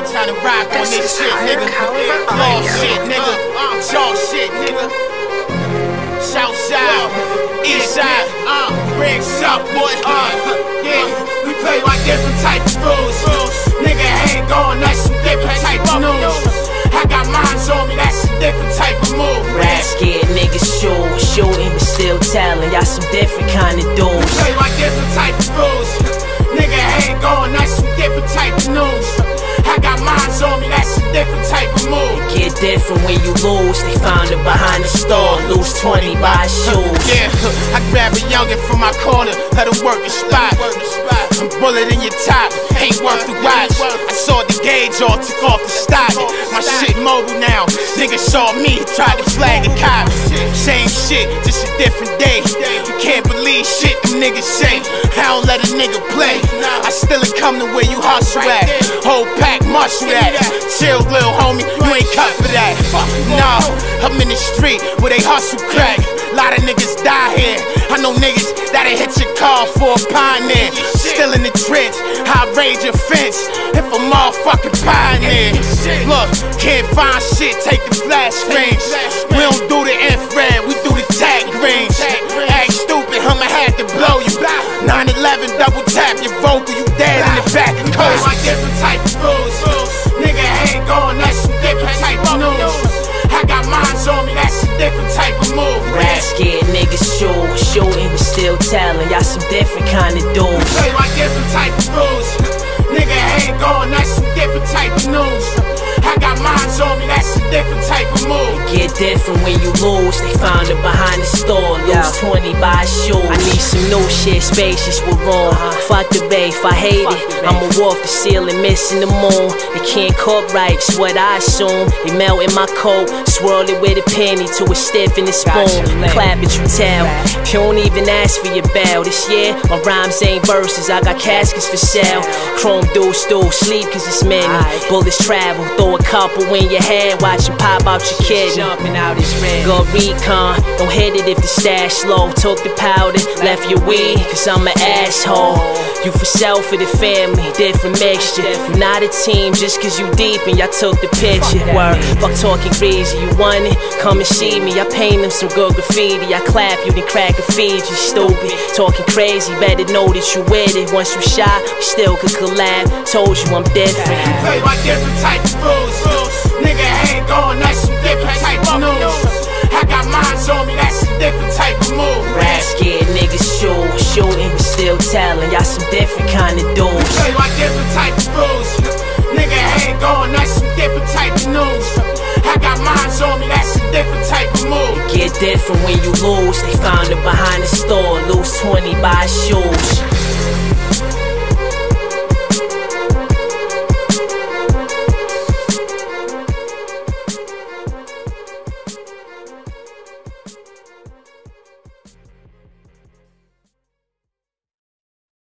you tryna rock on this shit, nigga. Claw shit, nigga. Jaw shit, nigga. South side, east side, bricks up, boy. Yeah, we play like different type of rules. Nigga ain't going, that's some different type of news. I got mines on me, that's a different type of move. Rap scared niggas shooting, but still telling y'all some different kind of dudes. Play like different type of rules. Nigga ain't going, that's some different type of news. I got mines on me, that's a different type of move. It get different when you lose. They found it behind the store, lose 20 by shoes. Yeah, I grab a youngin' from my corner, let him work the spot. I'm bullet in your top, ain't worth the watch. I saw the gauge off, took off the stock. My shit mobile now, nigga saw me, tried to flag the cop. Same shit, just a different day. You can't believe shit them niggas say. I don't let a nigga play. I still ain't come to where you hustle at. Whole pack muscle at. Chill little homie, you ain't cut for that. Nah, I'm in the street where they hustle crack. Lot of niggas die here. I know niggas that'll hit your car for a pioneer. Still in the trench, I raise your fence if a motherfucking pioneer. Look, can't find shit, take the flash screens. We don't do the infrared, we do the tag range. Act stupid, I'ma have to blow you. 9/11, double tap your vocal, you dead in the back of the coast. Like different type of rules. Nigga ain't going, that's some different type of news. I got mines on me, that's a different type of move. Rap scared niggas shooting, but still telling y'all some different kind of dudes. Play like different type of rules. Nigga ain't going, that's some different type of news. I got mines on me, that's a different type of move. It get different when you lose. They found it behind the store, lose 20 by shoes. I need some new shit, spacious, we're wrong. Fuck the bay, if I hate it, I'ma walk the ceiling, missing the moon. They can't cook right, it's what I assume. They melt in my coat, swirl it with a penny to a stiff in the spoon. Clap at you tell, you don't even ask for your bell. This year, my rhymes ain't verses, I got caskets for sale. Chrome dudes do sleep cause it's many. Bullets travel, throw a couple in your head, watch them pop out your kidney. Jumping out his red. Go recon, don't hit it if the stash low. Took the powder, left your weed, cause I'm an asshole. You for self or the family, different mixture. You not a team just cause you deep and y'all took the picture. Word, fuck talking greasy, you want it? Come and see me, I paint them some good graffiti. I clap you, then crack a feed you, stupid. Talking crazy, better know that you with it. Once you shot, we still could collab. Told you I'm different. You play like different type of rules. Nigga ain't going, that's some different type of news. I got mines on me, that's some different type of move. Rap scared niggas shooting, but still telling y'all some different kind of dudes. You play like different type of rules. Nigga ain't going, that's some different type of news. I got mines on me, that's a different type of move. It get different when you lose. They found it behind the store, lose 20 by shoes.